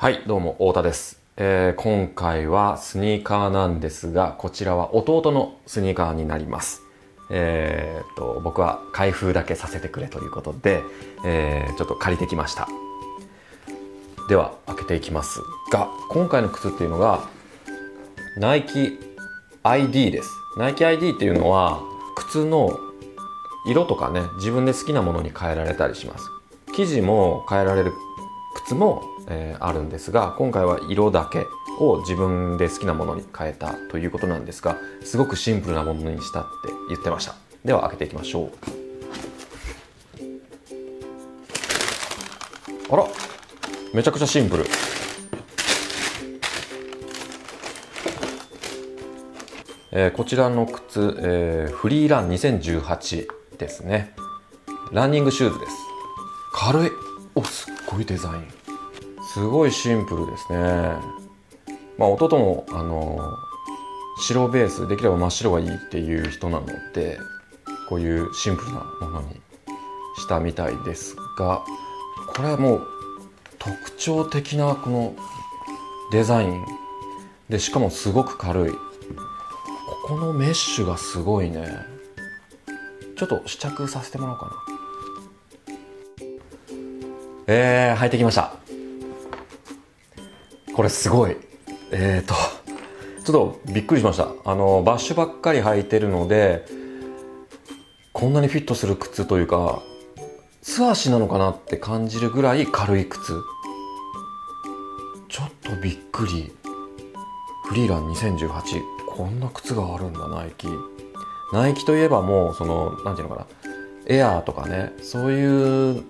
はい、どうも、太田です。今回はスニーカーなんですが、こちらは弟のスニーカーになります。僕は開封だけさせてくれということで、ちょっと借りてきました。では、開けていきますが、今回の靴っていうのが、ナイキ ID です。ナイキ ID っていうのは、靴の色とかね、自分で好きなものに変えられたりします。生地も変えられる靴もあるんですが、今回は色だけを自分で好きなものに変えたということなんですが、すごくシンプルなものにしたって言ってました。では開けていきましょう。あら、めちゃくちゃシンプル。こちらの靴、フリーラン2018ですね。ランニングシューズです。軽い。お、すっごいデザイン。すごいシンプルですね。まあ、弟も白ベース、できれば真っ白がいいっていう人なので、こういうシンプルなものにしたみたいですが、これはもう特徴的なこのデザインで、しかもすごく軽い。ここのメッシュがすごいね。ちょっと試着させてもらおうかな。履いてきました。これすごい。ちょっとびっくりしました。バッシュばっかり履いてるので、こんなにフィットする靴というか、素足なのかなって感じるぐらい軽い靴。ちょっとびっくり。フリーラン2018。こんな靴があるんだ、ナイキ。ナイキといえばもう、なんていうのかな。エアーとかね、そういう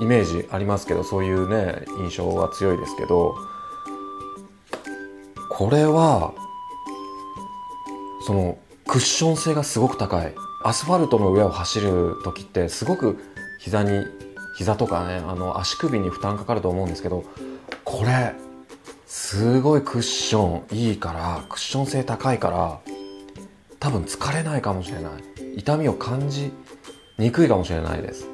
イメージありますけど、そういうね、印象は強いですけど、これはそのクッション性がすごく高い。アスファルトの上を走る時ってすごく膝とかね、足首に負担かかると思うんですけど、これすごいクッションいいから、クッション性高いから、多分疲れないかもしれない。痛みを感じにくいかもしれないです。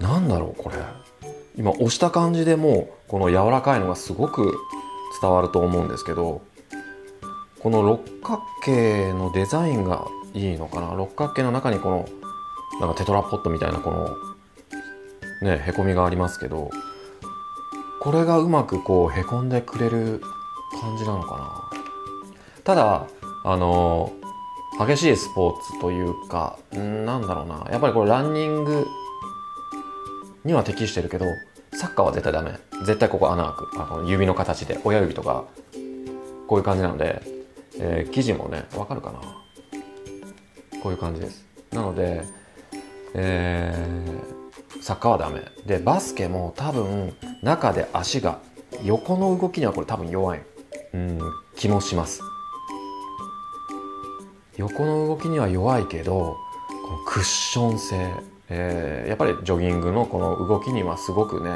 なんだろうこれ。今押した感じでもうこの柔らかいのがすごく伝わると思うんですけど、この六角形のデザインがいいのかな。六角形の中にこのなんかテトラポットみたいなこのね、へこみがありますけど、これがうまくこうへこんでくれる感じなのかな。ただ激しいスポーツというか、なんだろうな、やっぱりこれランニングには適してるけど、サッカーは絶対ダメ。絶対ここ穴開く。指の形で、親指とかこういう感じなので、生地もね、わかるかな。こういう感じです。なので、サッカーはダメで、バスケも多分中で足が横の動きにはこれ多分弱い気もします。横の動きには弱いけど、このクッション性、やっぱりジョギングのこの動きにはすごくね、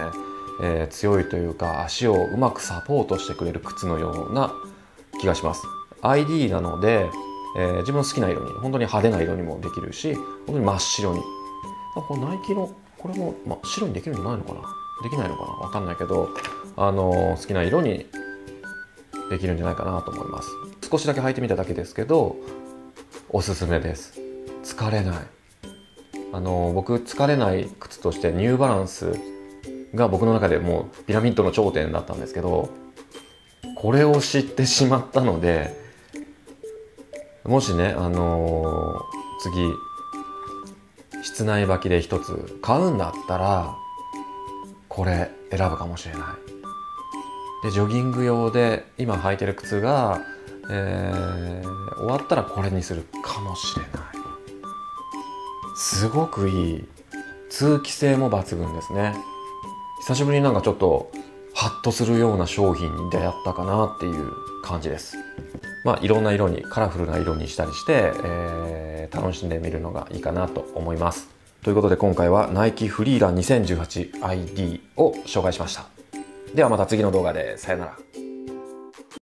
強いというか、足をうまくサポートしてくれる靴のような気がします。 ID なので、自分の好きな色に、本当に派手な色にもできるし、本当に真っ白に。このナイキのこれも、ま、白にできるんじゃないのかな、できないのかな、分かんないけど、好きな色にできるんじゃないかなと思います。少しだけ履いてみただけですけど、おすすめです。疲れない。僕、疲れない靴としてニューバランスが僕の中でもうピラミッドの頂点だったんですけど、これを知ってしまったので、もしね、次室内履きで一つ買うんだったら、これ選ぶかもしれない。で、ジョギング用で今履いてる靴が、終わったらこれにするかもしれない。すごくいい。通気性も抜群ですね。久しぶりになんかちょっとハッとするような商品に出会ったかなっていう感じです。まあ、いろんな色に、カラフルな色にしたりして、楽しんでみるのがいいかなと思います。ということで、今回はナイキフリーラン 2018ID を紹介しました。ではまた次の動画で。さよなら。